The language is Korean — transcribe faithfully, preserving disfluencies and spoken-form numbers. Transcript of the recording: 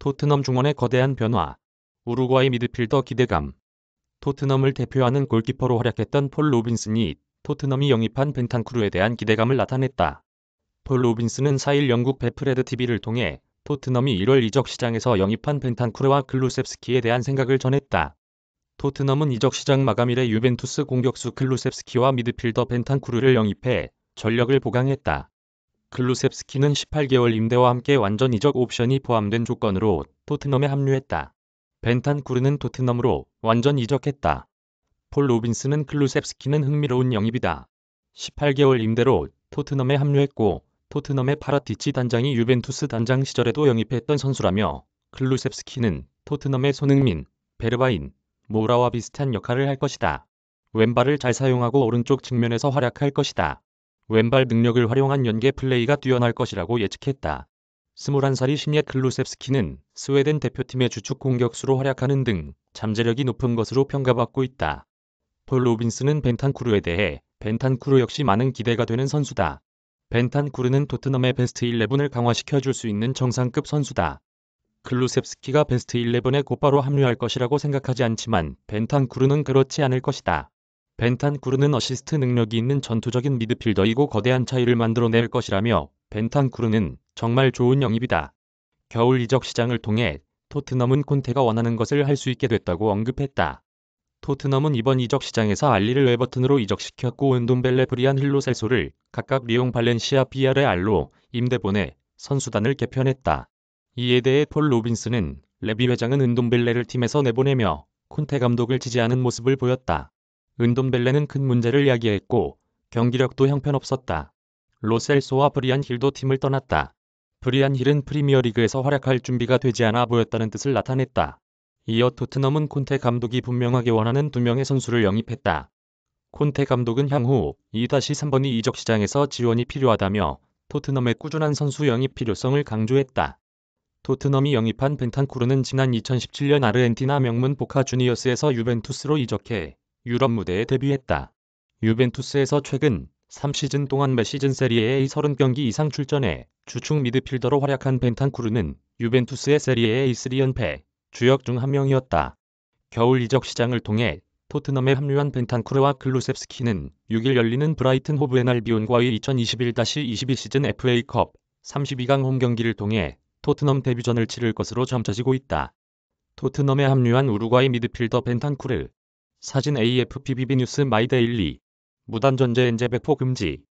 토트넘 중원의 거대한 변화, 우루과이 미드필더 기대감. 토트넘을 대표하는 골키퍼로 활약했던 폴 로빈슨이 토트넘이 영입한 벤탕쿠르에 대한 기대감을 나타냈다. 폴 로빈슨은 사 일 영국 베프레드 티비를 통해 토트넘이 일월 이적 시장에서 영입한 벤탕쿠르와 글루셉스키에 대한 생각을 전했다. 토트넘은 이적 시장 마감일에 유벤투스 공격수 글루셉스키와 미드필더 벤탕쿠르를 영입해 전력을 보강했다. 글루셉스키는 십팔 개월 임대와 함께 완전 이적 옵션이 포함된 조건으로 토트넘에 합류했다. 벤탄쿠르는 토트넘으로 완전 이적했다. 폴 로빈슨은 글루셉스키는 흥미로운 영입이다. 십팔 개월 임대로 토트넘에 합류했고 토트넘의 파라티치 단장이 유벤투스 단장 시절에도 영입했던 선수라며 글루셉스키는 토트넘의 손흥민, 베르바인, 모라와 비슷한 역할을 할 것이다. 왼발을 잘 사용하고 오른쪽 측면에서 활약할 것이다. 왼발 능력을 활용한 연계 플레이가 뛰어날 것이라고 예측했다. 스물한 살이 신예 글루셉스키는 스웨덴 대표팀의 주축 공격수로 활약하는 등 잠재력이 높은 것으로 평가받고 있다. 폴 로빈슨은 벤탄쿠르에 대해 벤탄쿠르 역시 많은 기대가 되는 선수다. 벤탄쿠르는 토트넘의 베스트 십일을 강화시켜줄 수 있는 정상급 선수다. 글루셉스키가 베스트 십일에 곧바로 합류할 것이라고 생각하지 않지만 벤탄쿠르는 그렇지 않을 것이다. 벤탄쿠르는 어시스트 능력이 있는 전투적인 미드필더이고 거대한 차이를 만들어낼 것이라며 벤탄쿠르는 정말 좋은 영입이다. 겨울 이적 시장을 통해 토트넘은 콘테가 원하는 것을 할 수 있게 됐다고 언급했다. 토트넘은 이번 이적 시장에서 알리를 에버튼으로 이적시켰고 은돔벨레 브리안 힐로 셀소를 각각 리옹 발렌시아 비아레알로 임대 보내 선수단을 개편했다. 이에 대해 폴 로빈슨은 레비 회장은 은돔벨레를 팀에서 내보내며 콘테 감독을 지지하는 모습을 보였다. 은돔벨레는 큰 문제를 야기했고 경기력도 형편없었다. 로셀소와 브리안 힐도 팀을 떠났다. 브리안 힐은 프리미어리그에서 활약할 준비가 되지 않아 보였다는 뜻을 나타냈다. 이어 토트넘은 콘테 감독이 분명하게 원하는 두 명의 선수를 영입했다. 콘테 감독은 향후 이 삼 번이 이적 시장에서 지원이 필요하다며 토트넘의 꾸준한 선수 영입 필요성을 강조했다. 토트넘이 영입한 벤탄쿠르는 지난 이천십칠 년 아르헨티나 명문 보카 주니어스에서 유벤투스로 이적해 유럽 무대에 데뷔했다. 유벤투스에서 최근 삼 시즌 동안 매 시즌 세리에A 삼십 경기 이상 출전해 주축 미드필더로 활약한 벤탄쿠르는 유벤투스의 세리에A 삼 연패, 주역 중 한 명이었다. 겨울 이적 시장을 통해 토트넘에 합류한 벤탄쿠르와 글루셉스키는 육 일 열리는 브라이튼 호브 앤 알비온과의 이천이십일 이십이 시즌 에프에이컵 삼십이 강 홈 경기를 통해 토트넘 데뷔전을 치를 것으로 점쳐지고 있다. 토트넘에 합류한 우루과이 미드필더 벤탄쿠르. 사진 에이에프피비비 뉴스 마이데일리. 무단전제 엔제백포 금지.